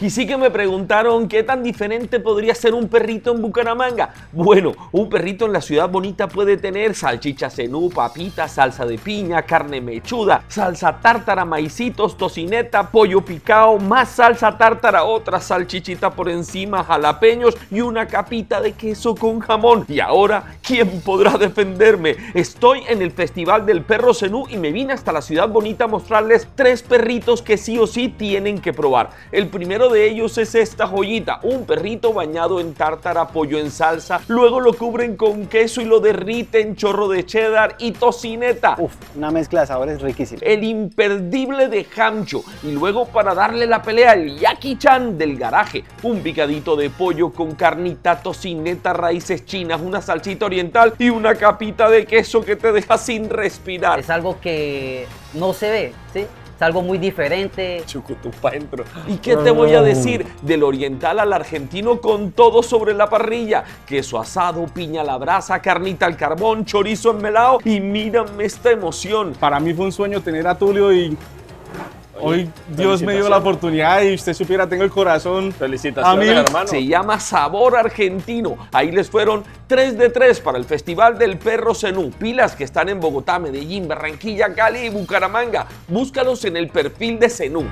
Y sí que me preguntaron qué tan diferente podría ser un perrito en Bucaramanga. Bueno, un perrito en la Ciudad Bonita puede tener salchicha zenú, papitas, salsa de piña, carne mechuda, salsa tártara, maicitos, tocineta, pollo picao, más salsa tártara, otra salchichita por encima, jalapeños y una capita de queso con jamón. Y ahora, ¿quién podrá defenderme? Estoy en el Festival del Perro Zenú y me vine hasta la Ciudad Bonita a mostrarles tres perritos que sí o sí tienen que probar. El primero de ellos es esta joyita, un perrito bañado en tártara, pollo en salsa, luego lo cubren con queso y lo derriten, chorro de cheddar y tocineta. Uf, una mezcla de sabores riquísima. El imperdible de Hamcho y luego para darle la pelea el Yaki-chan del Garaje, un picadito de pollo con carnita, tocineta, raíces chinas, una salsita oriental y una capita de queso que te deja sin respirar. Es algo que no se ve, ¿sí? Es algo muy diferente. Chucutupá dentro. ¿Y qué te voy a decir? Del oriental al argentino con todo sobre la parrilla. Queso asado, piña a la brasa, carnita al carbón, chorizo enmelado. Y mírame esta emoción. Para mí fue un sueño tener a Tulio y... hoy Dios me dio la oportunidad y usted supiera, tengo el corazón. Felicitaciones, hermano. Se llama Sabor Argentino. Ahí les fueron 3 de 3 para el Festival del Perro Zenú. Pilas que están en Bogotá, Medellín, Barranquilla, Cali y Bucaramanga. Búscalos en el perfil de Zenú.